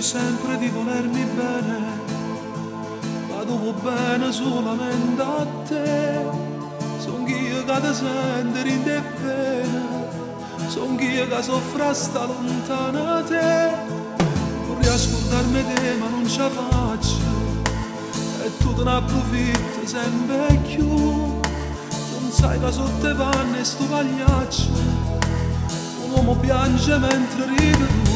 dici sempre di volermi bene, ma dopo bene solamente a te. Son io che ti sento in te bene, son io che soffro sta lontana a te. Vorrei ascoltarmi te ma non ce la faccio, e tu te ne approfitti sempre più. Non sai che sotto i panni sto pagliaccio, un uomo piange mentre ridi tu.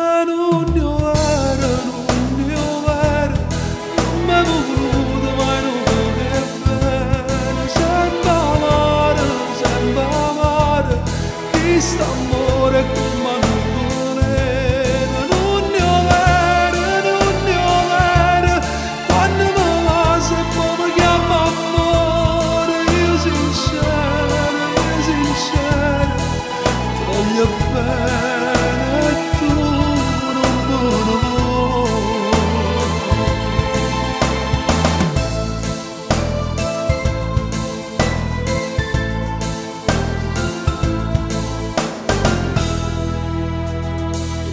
E non ne ho vero, non mi voluto mai, non è vero. Sembra amare, chi sta amore con me non voleva. Non ne ho vero, quando mi va se poi mi chiama amore. Io sincero, voglio bene.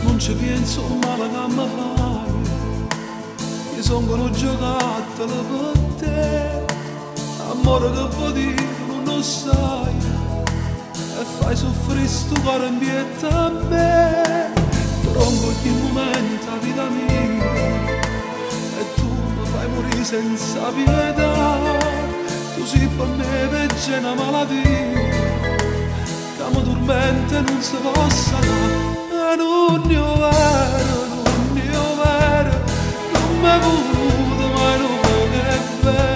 Non ci penso male che mi fai, io sono con un giocattolo per te. Amore che vuoi dire non lo sai, e fai soffrire sto cuore in pietà a me. Tronco ogni momento la vita mia, e tu mi fai morire senza pietà. Tu sei per me peggio una malattia, che mi tormenta e non si può sanare. Non ne ho vero, non mi è voluto mai, non è vero.